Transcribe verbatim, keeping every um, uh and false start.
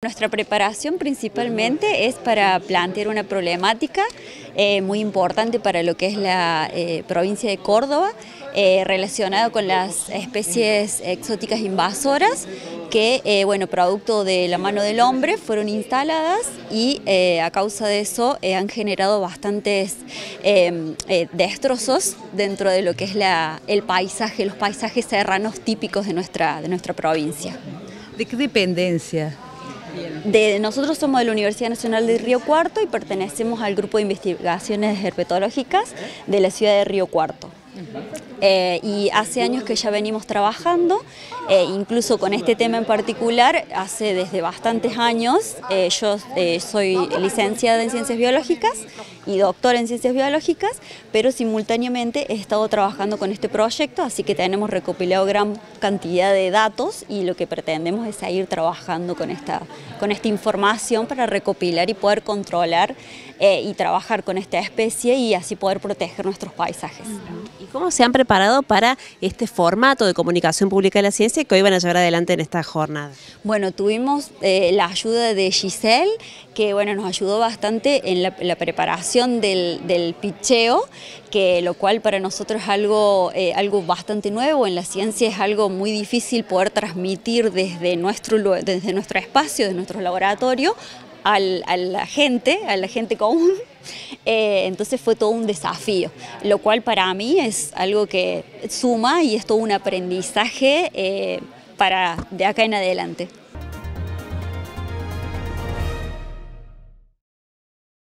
Nuestra preparación principalmente es para plantear una problemática eh, muy importante para lo que es la eh, provincia de Córdoba, eh, relacionada con las especies exóticas invasoras que, eh, bueno, producto de la mano del hombre, fueron instaladas y eh, a causa de eso eh, han generado bastantes eh, eh, destrozos dentro de lo que es la, el paisaje, los paisajes serranos típicos de nuestra, de nuestra provincia. ¿De qué dependencia? De, nosotros somos de la Universidad Nacional de Río Cuarto y pertenecemos al grupo de investigaciones herpetológicas de la ciudad de Río Cuarto. Eh, y hace años que ya venimos trabajando, eh, incluso con este tema en particular, hace desde bastantes años. Eh, yo eh, soy licenciada en Ciencias Biológicas y doctora en Ciencias Biológicas, pero simultáneamente he estado trabajando con este proyecto, así que tenemos recopilado gran cantidad de datos y lo que pretendemos es seguir trabajando con esta, con esta información para recopilar y poder controlar eh, y trabajar con esta especie y así poder proteger nuestros paisajes. ¿Y cómo se han preparado para este formato de comunicación pública de la ciencia que hoy van a llevar adelante en esta jornada? Bueno, tuvimos eh, la ayuda de Giselle, que bueno, nos ayudó bastante en la, la preparación del, del pitcheo, que lo cual para nosotros es algo, eh, algo bastante nuevo. En la ciencia es algo muy difícil poder transmitir desde nuestro, desde nuestro espacio, desde nuestro laboratorio, al, a la gente, a la gente común. Eh, entonces fue todo un desafío, lo cual para mí es algo que suma y es todo un aprendizaje eh, para de acá en adelante.